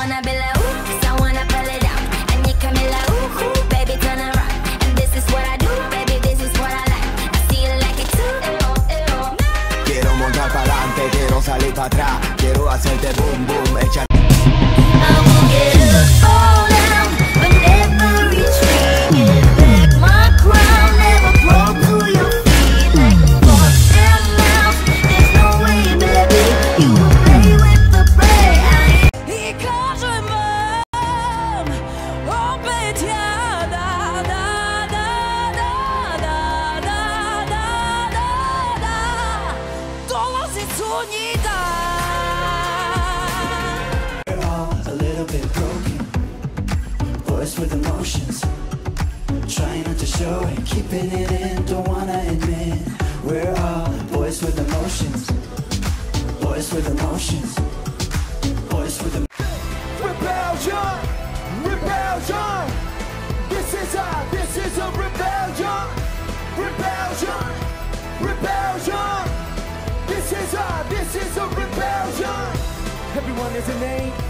wanna be like, ooh, I wanna pull it out. And you come in like, ooh, ooh, baby, turn around. And this is what I do, baby, this is what I like. I feel like it too, eh oh. Quiero montar para adelante, quiero salir para atrás. Quiero hacerte boom, boom, echar. I won't get up, fall down, but never retreat. Get back my crown, never broke through your feet. Like a force and mouth, there's no way, baby, you will play with the prey. Et quand je meurs, on pétient, da da da da da da da da da. Dans la sécurité. With emotions, trying not to show it, keeping it in, don't wanna admit. We're all boys with emotions, boys with emotions, boys with emotions. Rebellion, rebellion. This is a rebellion, rebellion, rebellion. This is a rebellion. Everyone is a name.